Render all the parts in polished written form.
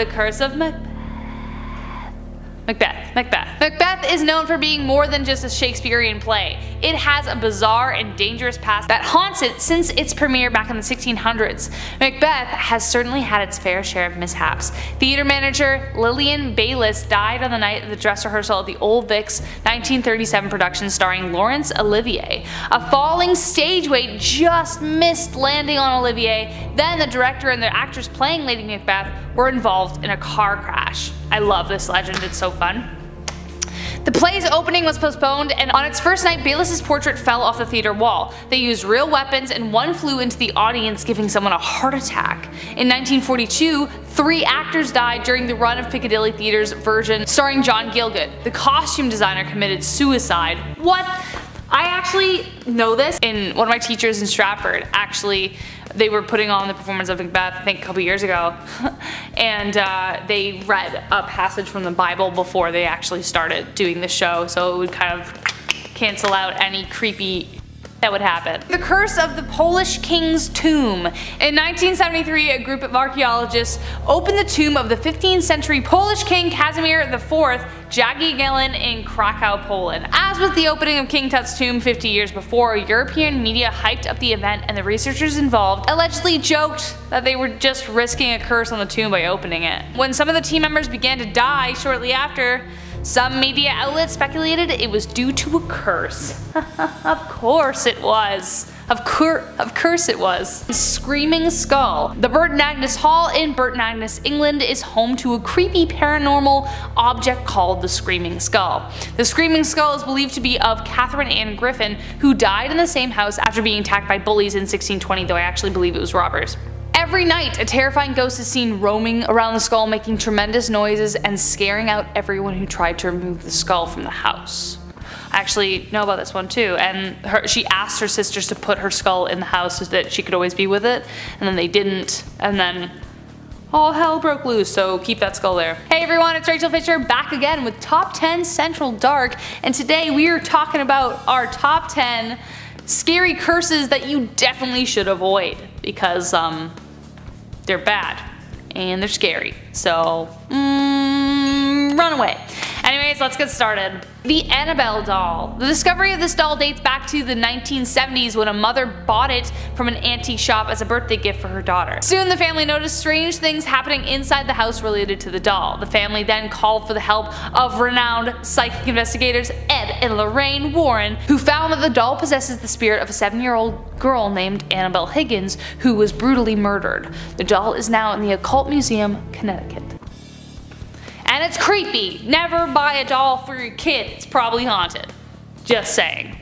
The Curse of Macbeth is known for being more than just a Shakespearean play. It has a bizarre and dangerous past that haunts it since its premiere back in the 1600s. Macbeth has certainly had its fair share of mishaps. Theater manager Lillian Bayliss died on the night of the dress rehearsal of the Old Vic's 1937 production starring Laurence Olivier. A falling stage weight just missed landing on Olivier, then the director and the actors playing Lady Macbeth were involved in a car crash. I love this legend, it's so fun. The play's opening was postponed, and on its first night, Bayliss's portrait fell off the theater wall. They used real weapons, and one flew into the audience, giving someone a heart attack. In 1942, 3 actors died during the run of Piccadilly Theatre's version starring John Gielgud. The costume designer committed suicide. What? I actually know this. In one of my teachers in Stratford, actually, they were putting on the performance of Macbeth, I think a couple years ago, and they read a passage from the Bible before they actually started doing the show, so it would kind of cancel out any creepy that would happen. The Curse of the Polish King's Tomb. In 1973, a group of archaeologists opened the tomb of the 15th century Polish king Casimir IV Jagiellon in Krakow, Poland. As with the opening of King Tut's tomb 50 years before, European media hyped up the event, and the researchers involved allegedly joked that they were just risking a curse on the tomb by opening it. When some of the team members began to die shortly after, some media outlets speculated it was due to a curse. Of course it was. Of course it was. Screaming Skull. The Burton Agnes Hall in Burton Agnes, England is home to a creepy paranormal object called the Screaming Skull. The Screaming Skull is believed to be of Catherine Anne Griffin, who died in the same house after being attacked by bullies in 1620, though I actually believe it was robbers. Every night, a terrifying ghost is seen roaming around the skull, making tremendous noises and scaring out everyone who tried to remove the skull from the house. I actually know about this one too, and she asked her sisters to put her skull in the house so that she could always be with it, and then they didn't, and then all hell broke loose, so keep that skull there. Hey everyone, it's Rachel Fisher back again with Top 10 Central Dark, and today we are talking about our Top 10 Scary Curses that you definitely should avoid, because, they're bad and they're scary, so run away. Anyways, let's get started. The Annabelle doll. The discovery of this doll dates back to the 1970s when a mother bought it from an antique shop as a birthday gift for her daughter. Soon the family noticed strange things happening inside the house related to the doll. The family then called for the help of renowned psychic investigators Ed and Lorraine Warren, who found that the doll possesses the spirit of a 7-year-old girl named Annabelle Higgins, who was brutally murdered. The doll is now in the Occult Museum, Connecticut. And it's creepy. Never buy a doll for your kid. It's probably haunted. Just saying.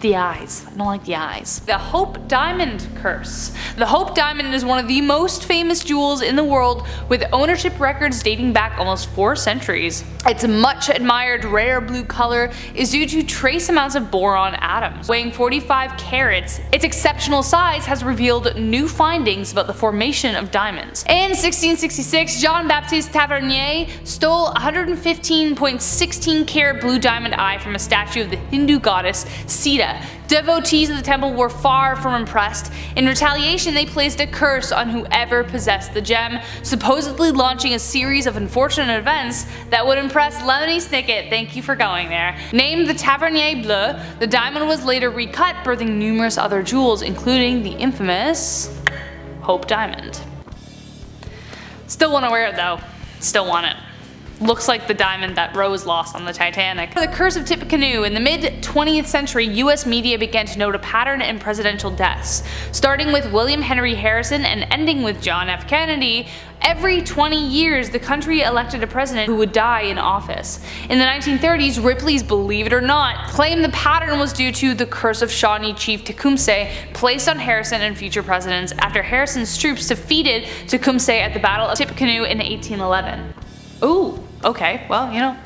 The eyes. I don't like the eyes. The Hope Diamond curse. The Hope Diamond is one of the most famous jewels in the world, with ownership records dating back almost 4 centuries. Its much admired rare blue color is due to trace amounts of boron atoms. Weighing 45 carats, its exceptional size has revealed new findings about the formation of diamonds. In 1666, Jean-Baptiste Tavernier stole 115.16 carat blue diamond eye from a statue of the Hindu goddess Sita. Devotees of the temple were far from impressed. In retaliation, they placed a curse on whoever possessed the gem, supposedly launching a series of unfortunate events that would impress Lemony Snicket, thank you for going there. Named the Tavernier Bleu, the diamond was later recut, birthing numerous other jewels, including the infamous Hope Diamond. Still want to wear it though. Still want it. Looks like the diamond that Rose lost on the Titanic. The Curse of Tippecanoe. In the mid-20th century, US media began to note a pattern in presidential deaths. Starting with William Henry Harrison and ending with John F. Kennedy, every 20 years, the country elected a president who would die in office. In the 1930s, Ripley's Believe It or Not claimed the pattern was due to the curse of Shawnee chief Tecumseh placed on Harrison and future presidents after Harrison's troops defeated Tecumseh at the Battle of Tippecanoe in 1811. Ooh, okay, well, you know,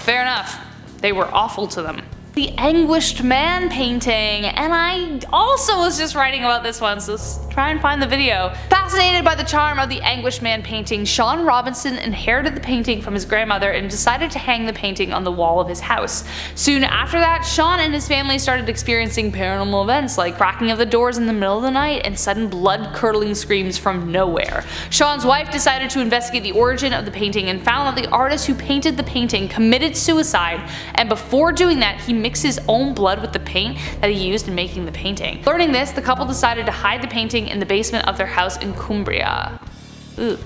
fair enough. They were awful to them. The Anguished Man painting, and I also was just writing about this one, so let's try and find the video. Fascinated by the charm of the Anguished Man painting, Sean Robinson inherited the painting from his grandmother and decided to hang the painting on the wall of his house. Soon after that, Sean and his family started experiencing paranormal events like cracking of the doors in the middle of the night and sudden blood-curdling screams from nowhere. Sean's wife decided to investigate the origin of the painting and found that the artist who painted the painting committed suicide, and before doing that, he mixed his own blood with the paint that he used in making the painting. Learning this, the couple decided to hide the painting in the basement of their house in Cumbria. Ooh.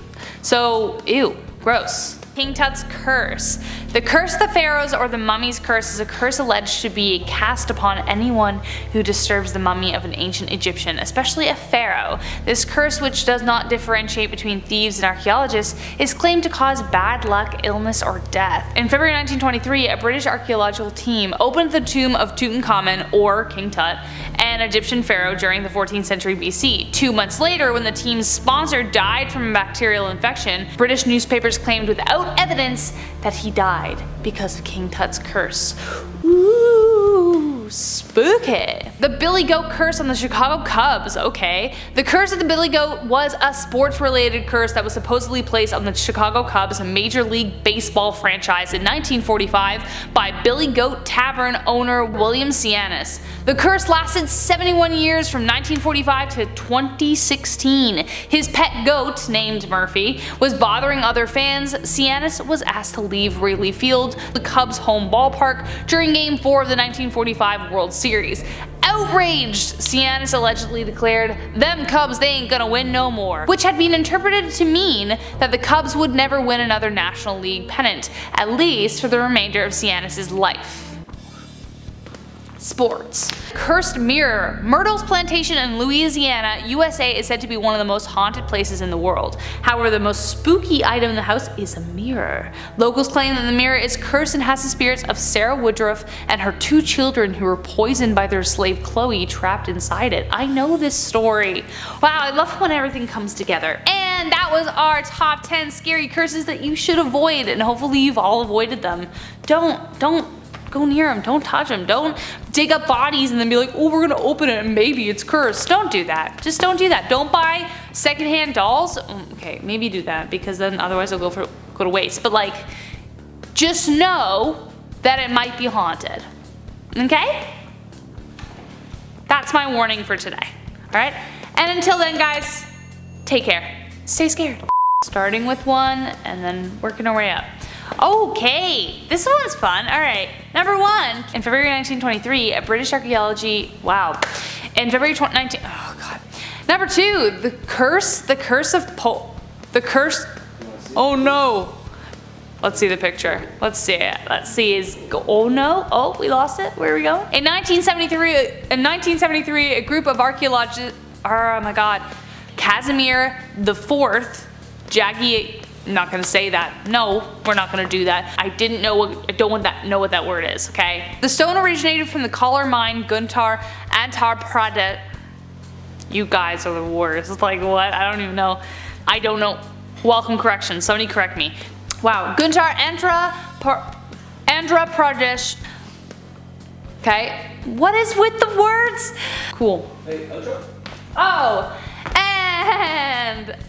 So, ew, gross. King Tut's Curse. The Curse of the Pharaohs, or the Mummy's Curse, is a curse alleged to be cast upon anyone who disturbs the mummy of an ancient Egyptian, especially a pharaoh. This curse, which does not differentiate between thieves and archaeologists, is claimed to cause bad luck, illness, or death. In February 1923, a British archaeological team opened the tomb of Tutankhamen, or King Tut, an Egyptian pharaoh during the 14th century BC. 2 months later, when the team's sponsor died from a bacterial infection, British newspapers claimed without evidence that he died because of King Tut's curse. Ooh, spooky. The Billy Goat Curse on the Chicago Cubs, okay. The curse of the Billy Goat was a sports-related curse that was supposedly placed on the Chicago Cubs, a Major League Baseball franchise, in 1945 by Billy Goat Tavern owner William Sianis. The curse lasted 71 years, from 1945 to 2016. His pet goat, named Murphy, was bothering other fans. Sianis was asked to leave Wrigley Field, the Cubs' home ballpark, during Game 4 of the 1945 World Series. Outraged, Sianis allegedly declared, "Them Cubs, they ain't gonna win no more," which had been interpreted to mean that the Cubs would never win another National League pennant, at least for the remainder of Sianis' life. Sports. Cursed Mirror. Myrtle's Plantation in Louisiana, USA is said to be one of the most haunted places in the world. However, the most spooky item in the house is a mirror. Locals claim that the mirror is cursed and has the spirits of Sarah Woodruff and her 2 children who were poisoned by their slave Chloe trapped inside it. I know this story. Wow, I love when everything comes together. And that was our top 10 scary curses that you should avoid, and hopefully you've all avoided them. Don't go near them, don't touch them, don't dig up bodies and then be like, oh, we're gonna open it and maybe it's cursed. Don't do that. Just don't do that. Don't buy secondhand dolls. Okay, maybe do that, because then otherwise it'll go to waste. But like, just know that it might be haunted. Okay? That's my warning for today. Alright? And until then, guys, take care. Stay scared. Starting with one and then working our way up. Okay, this one was fun. Alright, number 1. In February 1923, a British archaeology... Wow. In February 19... Oh, God. Number 2, The curse... Oh, no. Let's see the picture. Let's see it. Let's see his... Oh, no. Oh, we lost it. Where are we going? In 1973, a group of archaeologists... Oh, my God. Casimir IV Jagiellon... Not gonna say that. No, we're not gonna do that. I don't know what that word is, okay? The stone originated from the Kolar mine, Guntur, Andhra Pradesh. You guys are the worst. It's like, what? I don't even know. I don't know. Welcome correction. Somebody correct me. Wow. Guntur, Andhra Pradesh. Okay. What is with the words? Cool. Hey, Andhra. Oh, and...